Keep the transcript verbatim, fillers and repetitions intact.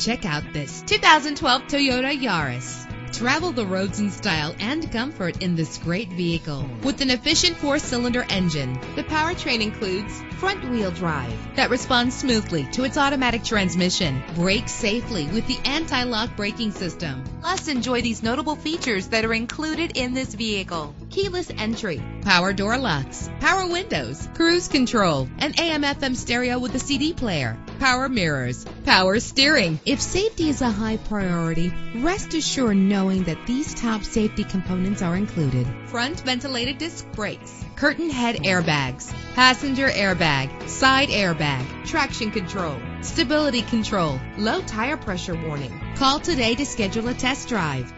Check out this two thousand twelve Toyota Yaris. Travel the roads in style and comfort in this great vehicle. With an efficient four-cylinder engine, the powertrain includes front-wheel drive that responds smoothly to its automatic transmission. Brake safely with the anti-lock braking system. Plus, enjoy these notable features that are included in this vehicle: keyless entry, power door locks, power windows, cruise control, an A M F M stereo with a C D player, power mirrors, power steering. If safety is a high priority, rest assured knowing that these top safety components are included: front ventilated disc brakes, curtain head airbags, passenger airbag, side airbag, traction control, stability control, low tire pressure warning. Call today to schedule a test drive.